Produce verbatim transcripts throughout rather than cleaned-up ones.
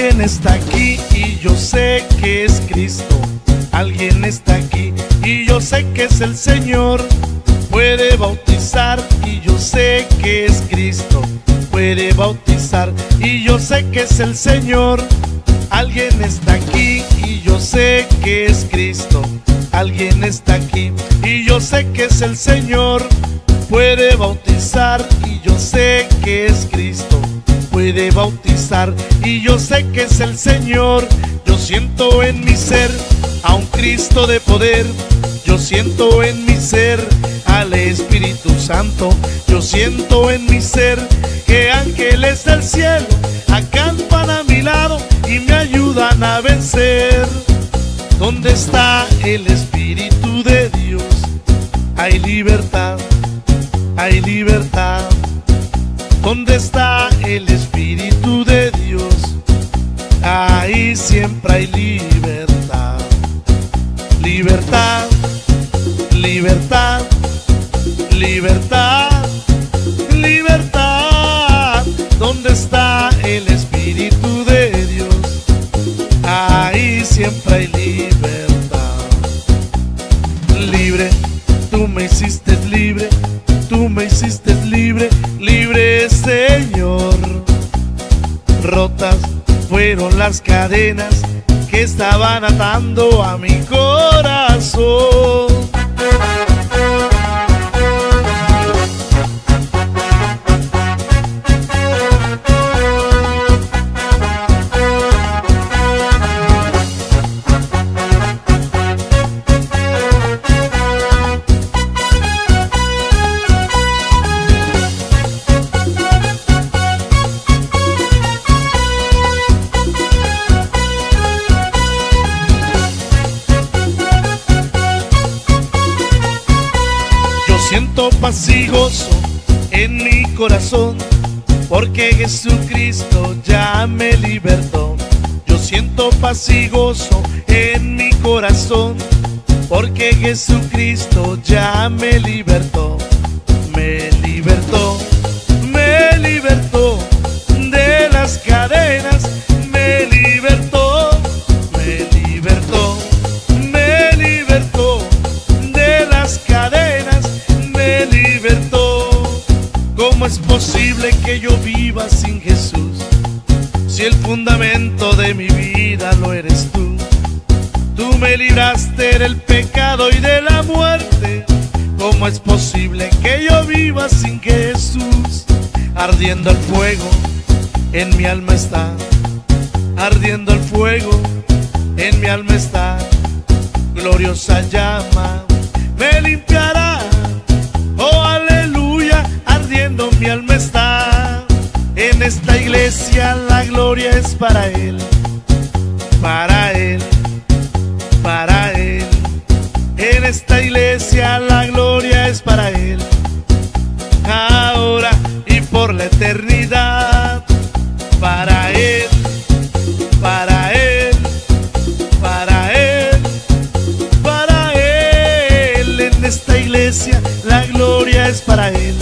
Alguien está aquí y yo sé que es Cristo. Alguien está aquí y yo sé que es el Señor. Puede bautizar y yo sé que es Cristo. Puede bautizar y yo sé que es el Señor. Alguien está aquí y yo sé que es Cristo. Alguien está aquí y yo sé que es el Señor. Puede bautizar y yo sé que es Cristo. Puede bautizar y yo sé que es el Señor. Yo siento en mi ser a un Cristo de poder. Yo siento en mi ser al Espíritu Santo. Yo siento en mi ser que ángeles del cielo acampan a mi lado y me ayudan a vencer. ¿Dónde está el Espíritu de Dios? Hay libertad, hay libertad. ¿Dónde está el Espíritu de Dios? Ahí siempre hay libertad. Libertad, libertad, libertad, libertad. ¿Dónde está el Espíritu de Dios? Ahí siempre hay libertad. Libre, tú me hiciste libre. Tú me hiciste libre, libre Señor. Rotas fueron las cadenas que estaban atando a mi corazón. Siento paz y gozo en mi corazón, porque Jesucristo ya me libertó. Yo siento paz y gozo en mi corazón, porque Jesucristo ya me libertó. Me libertó, me libertó de las cadenas, me libertó, me libertó, me libertó de las cadenas. Me libertó. ¿Cómo es posible que yo viva sin Jesús? Si el fundamento de mi vida lo eres tú. Tú me libraste del pecado y de la muerte. ¿Cómo es posible que yo viva sin Jesús? Ardiendo el fuego en mi alma está. Ardiendo el fuego en mi alma está. Gloriosa llama me limpiará. Oh, aleluya, ardiendo mi alma está. En esta iglesia la gloria es para Él, para Él, para Él. En esta iglesia la gloria es para Él, ahora y por la eternidad. Para Él, para Él, para Él, para Él. En esta iglesia la gloria es para Él,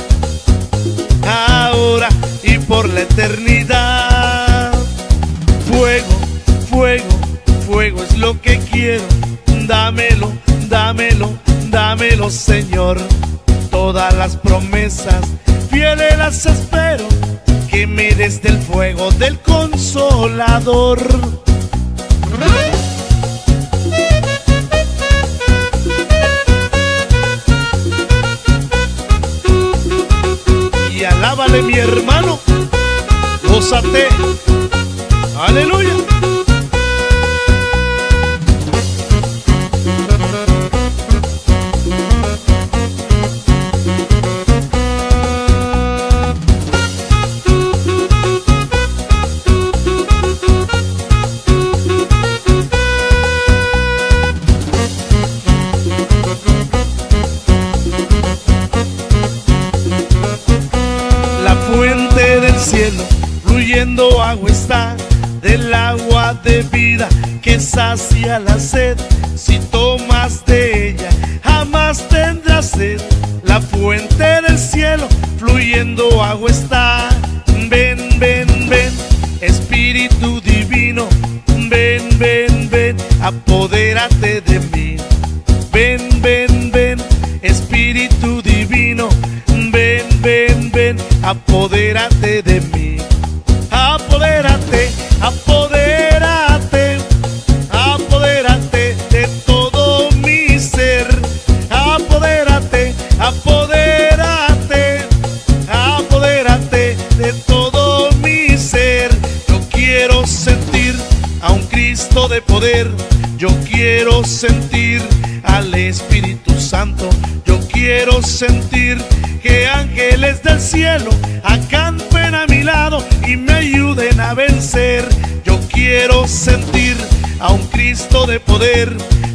ahora y por la eternidad. Fuego, fuego, fuego es lo que quiero. Dámelo, dámelo, dámelo Señor. Todas las promesas fieles las espero, que me des del fuego del Consolador. Alábale mi hermano, gózate, aleluya. Cielo, fluyendo agua está, del agua de vida que sacia la sed. Si tomas de ella, jamás tendrás sed. La fuente del cielo, fluyendo agua está. Ven, ven, ven, Espíritu divino. apodérate de mí. Ven, ven, ven, Espíritu Divino, ven, ven, ven, apodérate de mí. Apodérate, apodérate, apodérate de todo mi ser. Apodérate, apodérate, apodérate de todo mi ser. Yo quiero sentir a un Cristo de poder. Yo quiero sentir al Espíritu Santo. Yo quiero sentir que ángeles del cielo acampen a mi lado y me ayuden a vencer. Yo quiero sentir a un Cristo de poder.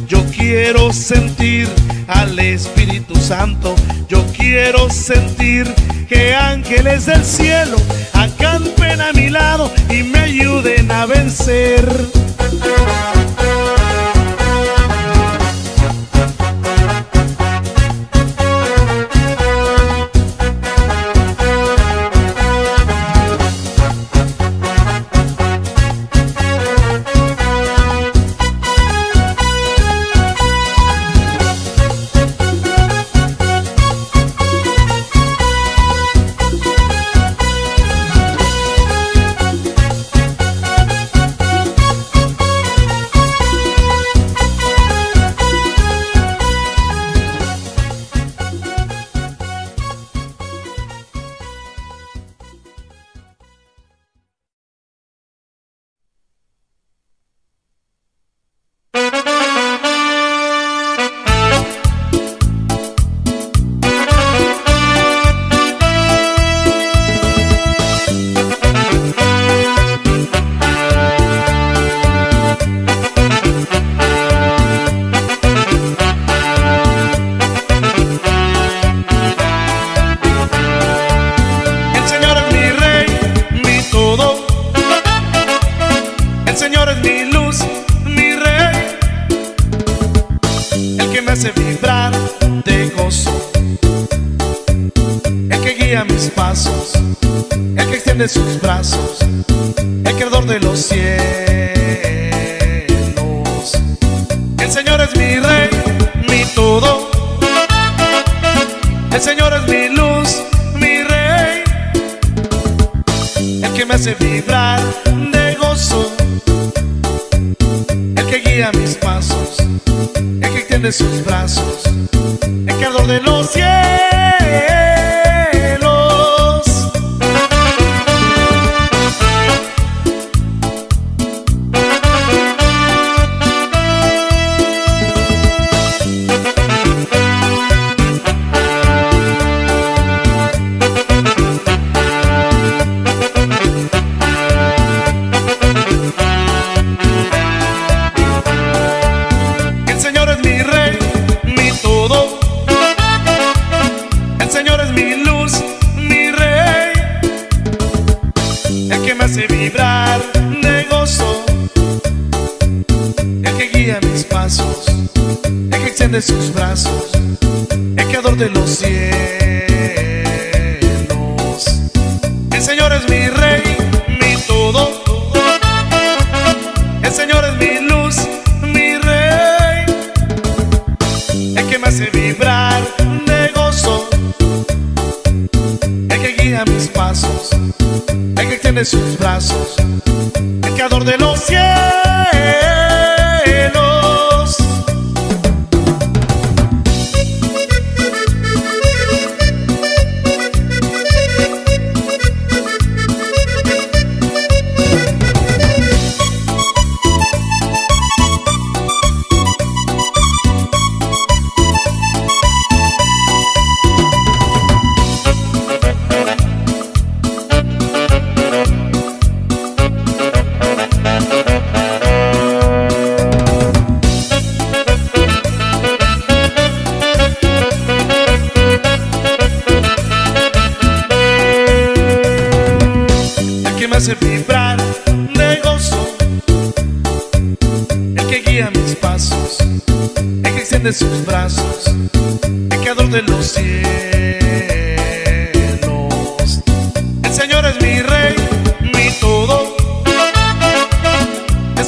Yo quiero sentir al Espíritu Santo. Yo quiero sentir que ángeles del cielo acampen a mi lado y me ayuden a vencer. Mi rey, mi todo. El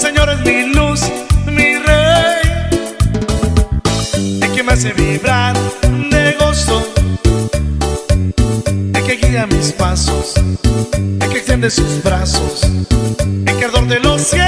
Señor es mi luz, mi rey. de sus brazos, el creador de los cielos.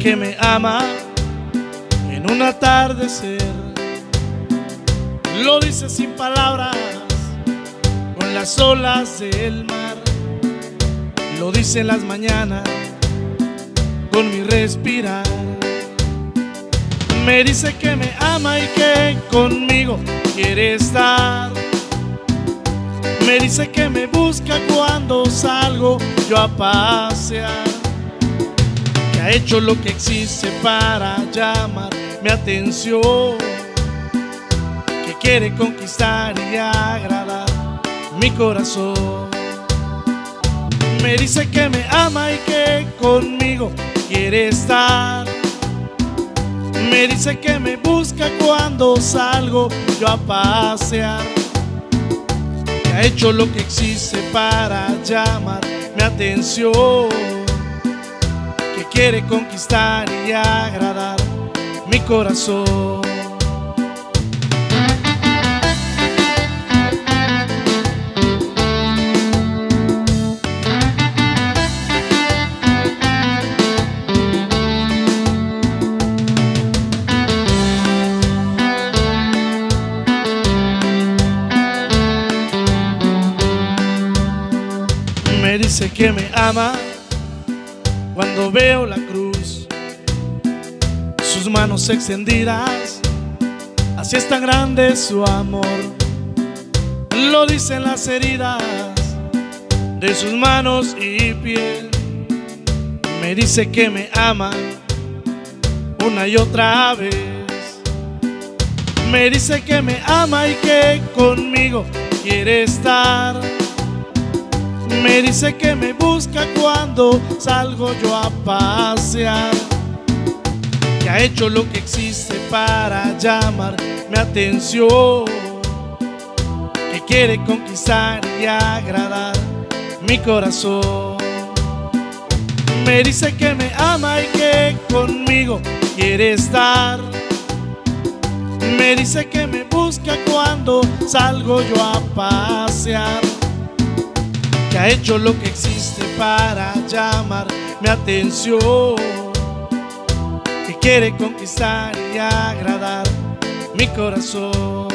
Que me ama en un atardecer, lo dice sin palabras con las olas del mar, lo dice en las mañanas con mi respirar. Me dice que me ama y que conmigo quiere estar, Me dice que me busca cuando salgo yo a pasear, que ha hecho lo que existe para llamar mi atención, que quiere conquistar y agradar mi corazón. Me dice que me ama y que conmigo quiere estar. Me dice que me busca cuando salgo yo a pasear, que ha hecho lo que existe para llamar mi atención, que quiere conquistar y agradar mi corazón. Me dice que me ama cuando veo la cruz, sus manos extendidas, así es tan grande su amor. Lo dicen las heridas de sus manos y piel. Me dice que me ama una y otra vez. Me dice que me ama y que conmigo quiere estar. Me dice que me busca cuando salgo yo a pasear, que ha hecho lo que existe para llamar mi atención, que quiere conquistar y agradar mi corazón. Me dice que me ama y que conmigo quiere estar. Me dice que me busca cuando salgo yo a pasear, que ha hecho lo que existe para llamar mi atención, que quiere conquistar y agradar mi corazón.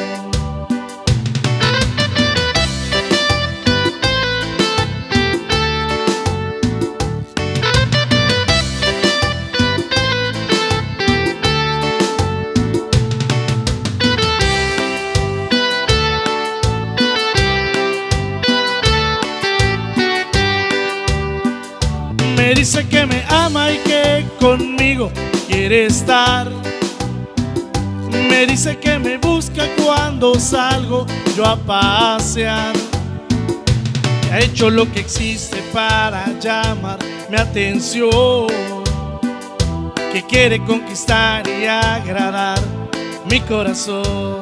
Me dice que me ama y que conmigo quiere estar. Me dice que me busca cuando salgo yo a pasear, que ha hecho lo que existe para llamar mi atención, que quiere conquistar y agradar mi corazón.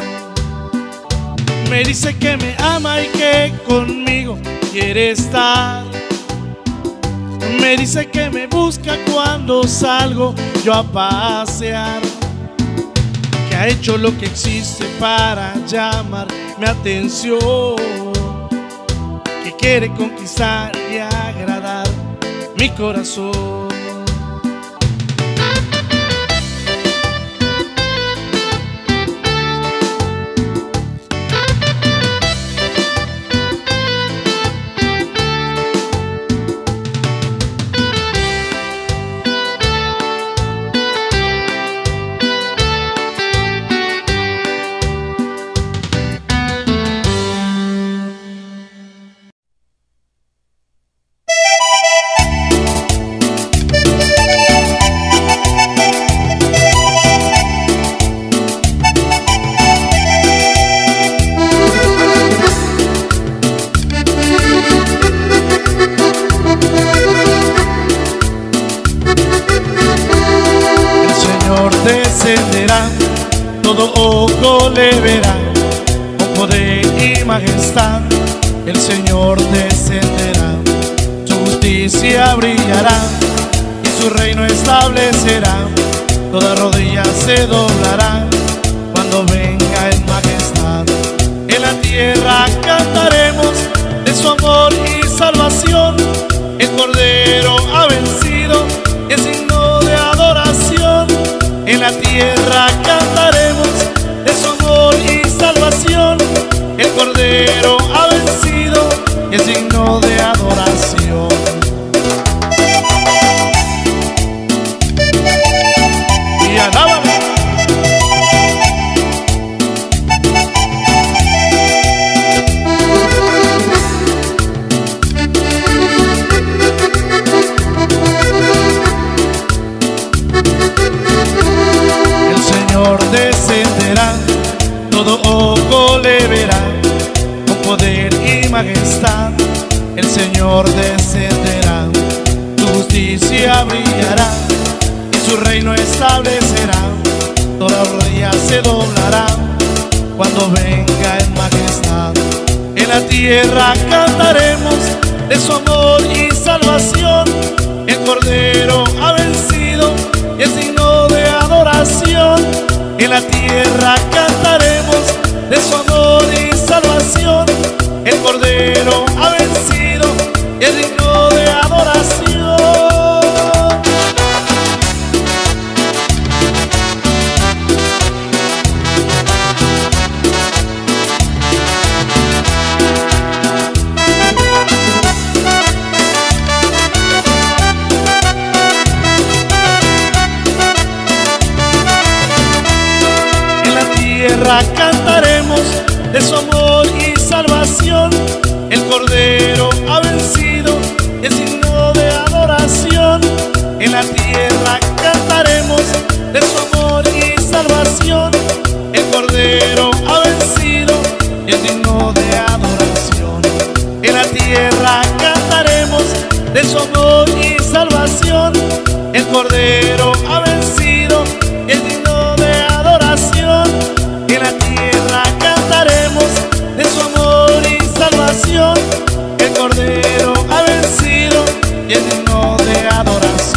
Me dice que me ama y que conmigo quiere estar. Me dice que me busca cuando salgo yo a pasear, que ha hecho lo que existe para llamar mi atención, que quiere conquistar y agradar mi corazón. Todo ojo le verá, con poder y majestad el Señor descenderá. Su justicia brillará y su reino establecerá. Toda rodilla se doblará cuando venga en majestad. En la tierra cantaremos de su amor y salvación. El Cordero ha vencido, es signo de adoración. En la tierra cantaremos de su amor y salvación. El Cordero ha vencido y es signo de adoración. Y alábame. establecerá, toda rodilla se doblará cuando venga en majestad. En la tierra cantaremos de su amor y salvación. El Cordero ha vencido y es digno de adoración. En la tierra cantaremos de su amor y salvación. El Cordero ha vencido y es digno de adoración. Cantaremos de su amor y salvación. El Cordero ha vencido, es digno de adoración. En la tierra cantaremos de su amor y salvación. El Cordero ha vencido, es digno de adoración. En la tierra cantaremos de su amor y salvación. El Cordero ha vencido, es digno de adoración. En la tierra cantaremos de su amor y salvación. El Cordero ha vencido y es digno de adoración.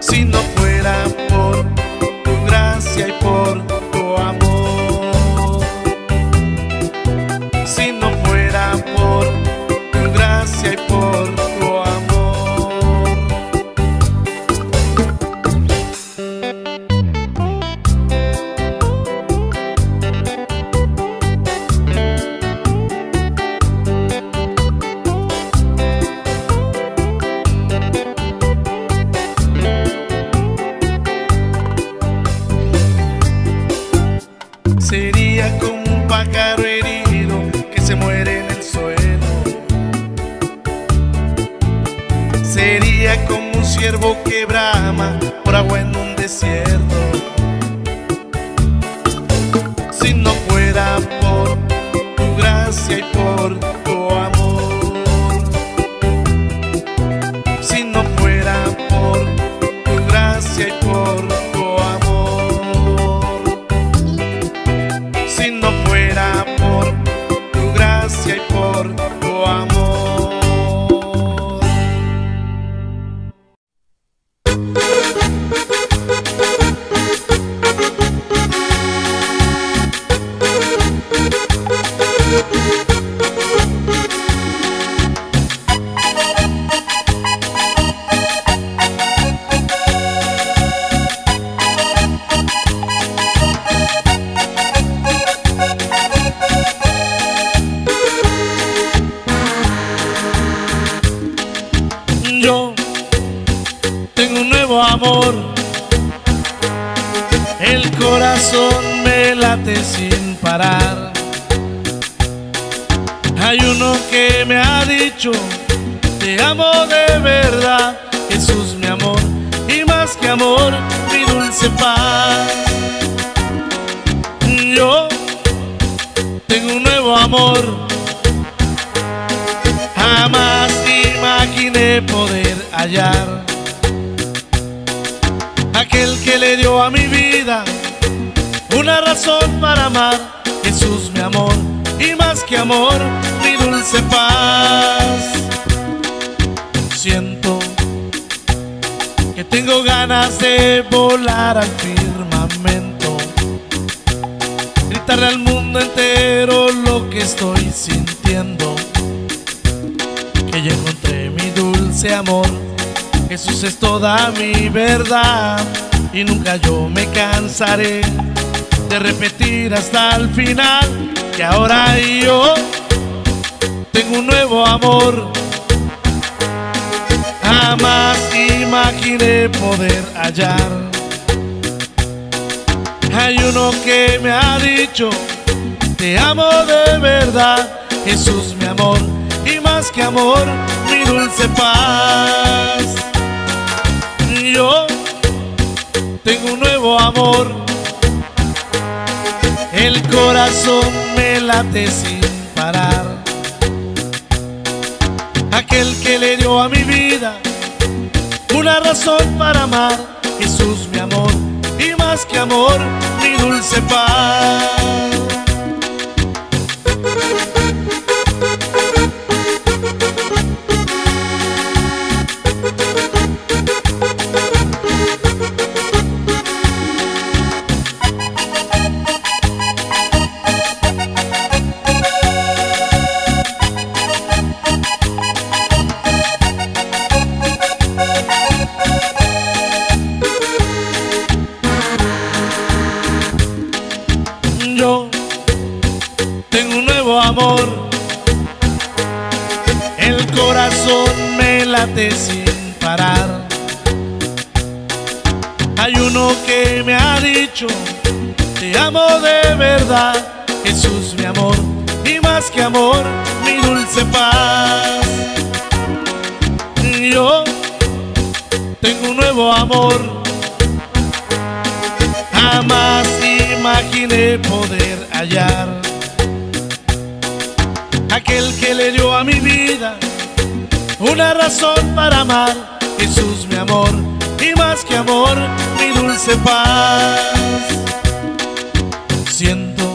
Si no fuera por tu gracia y por tu amor. siervo que brama por agua en un desierto. Si no fuera por tu gracia y por tu amor, si no fuera por tu gracia y por tu amor, si no fuera por tu gracia y por tu amor. El corazón me late sin parar. Hay uno que me ha dicho: te amo de verdad, Jesús mi amor, y más que amor, mi dulce paz. Yo tengo un nuevo amor, jamás imaginé poder hallar. Aquel que le dio a mi vida una razón para amar, Jesús mi amor, y más que amor, mi dulce paz. Siento que tengo ganas de volar al firmamento, gritarle al mundo entero lo que estoy sintiendo, que yo encontré mi dulce amor. Jesús es toda mi verdad y nunca yo me cansaré de repetir hasta el final que ahora yo tengo un nuevo amor. Jamás imaginé poder hallar. Hay uno que me ha dicho: te amo de verdad, Jesús mi amor, y más que amor, mi dulce paz. Yo tengo un nuevo amor, el corazón me late sin parar. Aquel que le dio a mi vida una razón para amar, Jesús mi amor, y más que amor, mi dulce paz. El corazón me late sin parar. Hay uno que me ha dicho: te amo de verdad, Jesús mi amor, y más que amor, mi dulce paz. Yo tengo un nuevo amor, jamás imaginé poder hallar. Aquel que le dio a mi vida una razón para amar, Jesús mi amor, y más que amor, mi dulce paz. Siento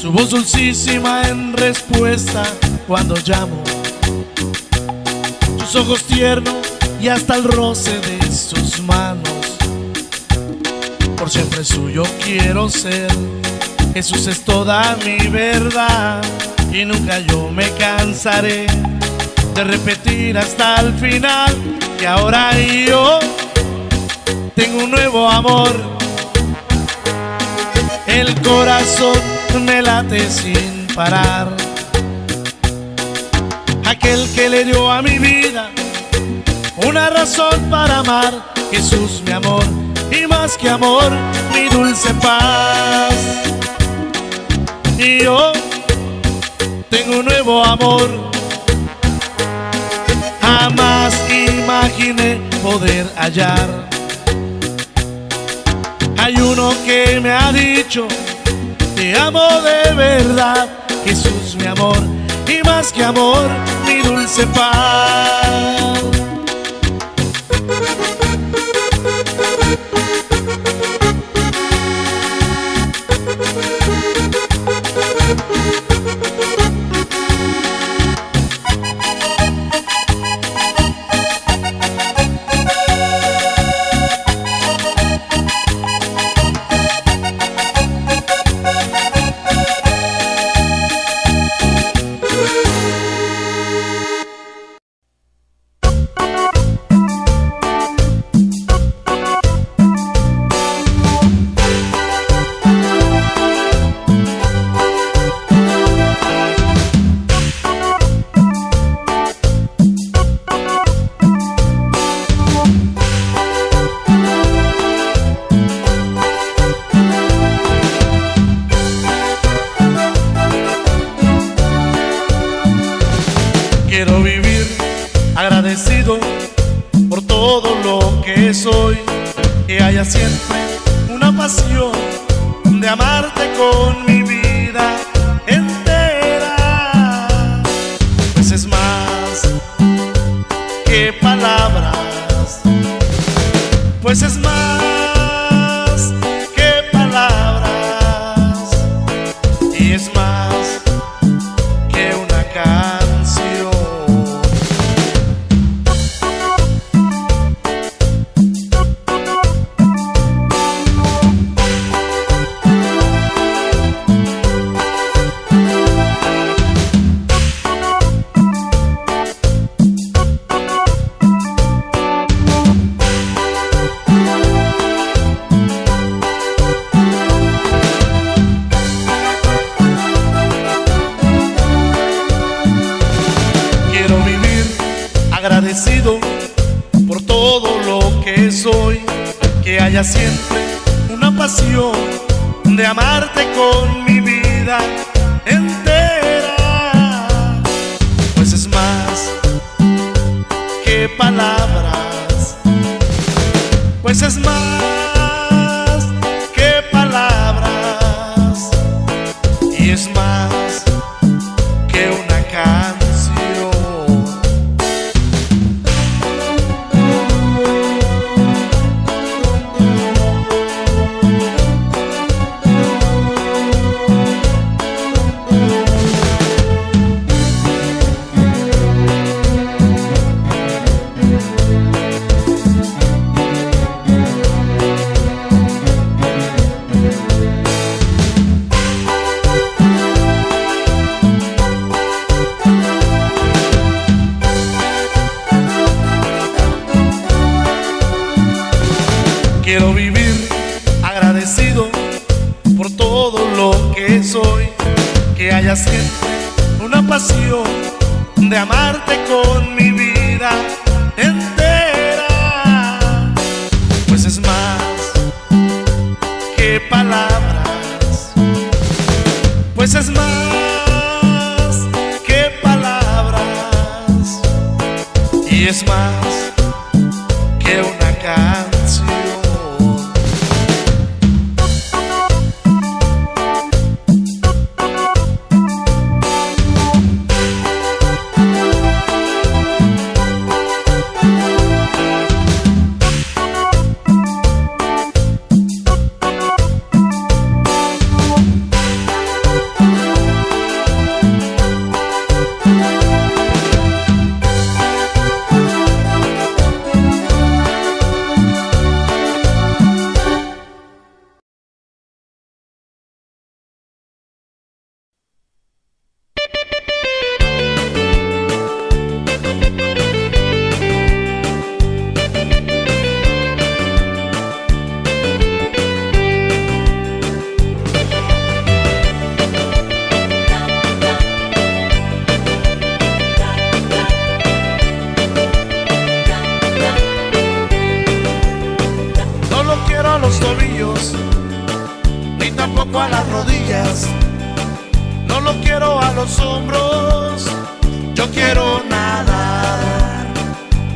su voz dulcísima en respuesta cuando llamo, sus ojos tiernos y hasta el roce de sus manos. Por siempre suyo quiero ser, Jesús es toda mi verdad y nunca yo me cansaré de repetir hasta el final que ahora yo tengo un nuevo amor. El corazón me late sin parar. Aquel que le dio a mi vida una razón para amar, Jesús mi amor, y más que amor, mi dulce paz. Y yo tengo un nuevo amor, jamás imaginé imaginé poder hallar. Hay uno que me ha dicho: te amo de verdad, Jesús mi amor, y más que amor, mi dulce paz.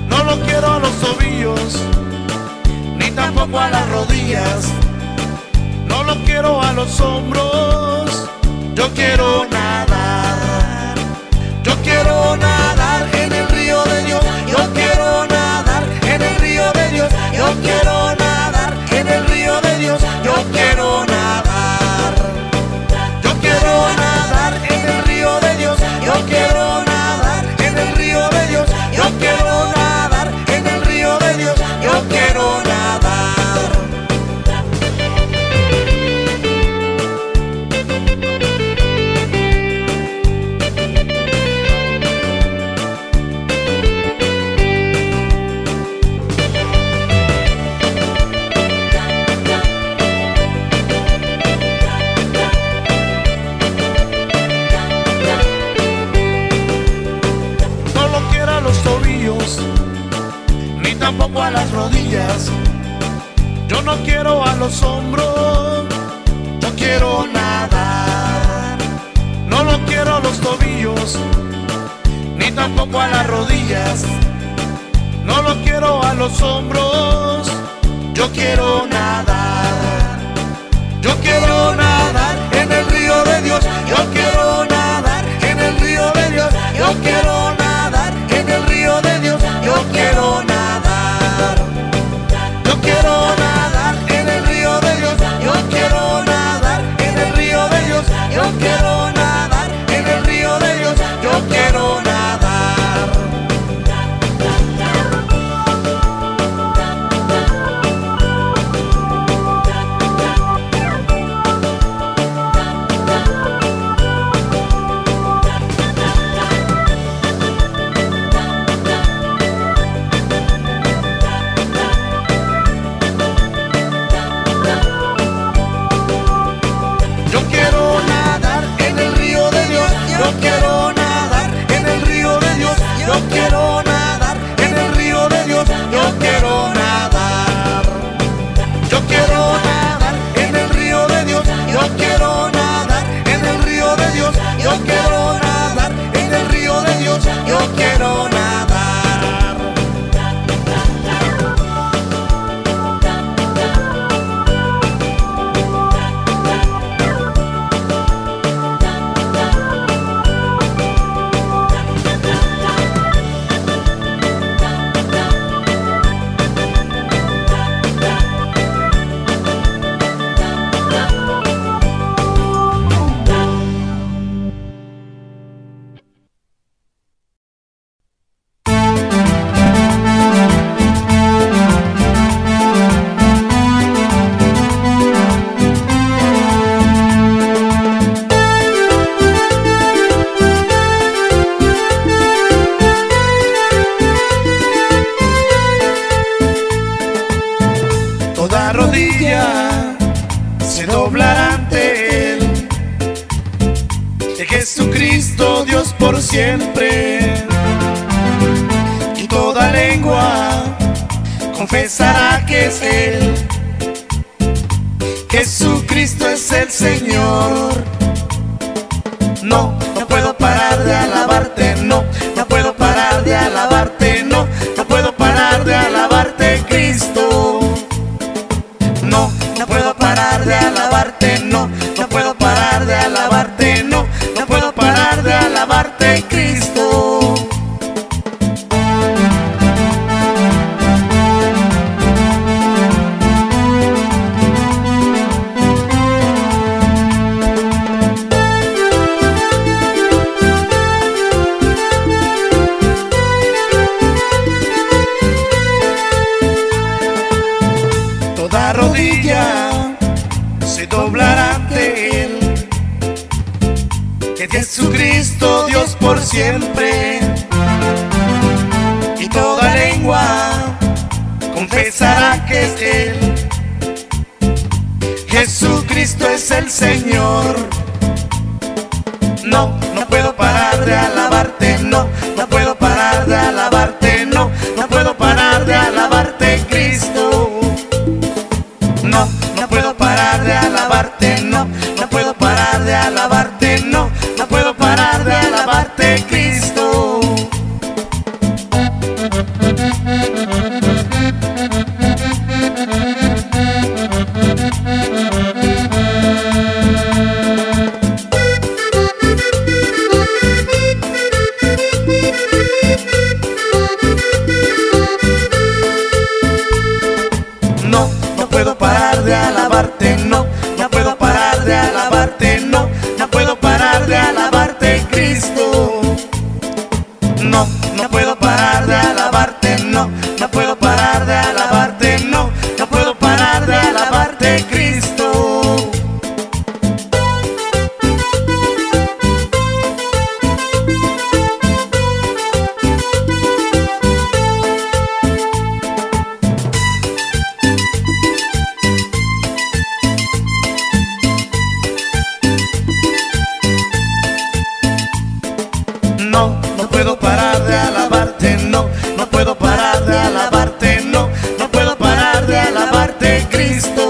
No no quiero los tobillos, ni tampoco a las rodillas. No lo quiero a los hombros. Yo quiero nadar. Yo quiero nadar en el río de Dios. Yo quiero nadar en el río de Dios. Yo quiero nadar en el río de Dios. Yo quiero nadar. Yo quiero nadar en el río de Dios. Yo quiero nadar en el río de Dios. Yo quiero nadar en el río de Dios. Yo quiero nadar. Tampoco a las rodillas, yo no quiero a los hombros, yo quiero nadar, no lo quiero a los tobillos, ni tampoco a las rodillas, no lo quiero a los hombros, yo quiero nadar, yo quiero nadar en el río de Dios, yo quiero nadar en el río de Dios, yo quiero nadar en el río de Dios, yo quiero nadar. Yo quiero nadar en el río de Dios, yo quiero nadar en el río de Dios, yo quiero nadar en el río de Dios, yo quiero nadar. Cristo. Cristo.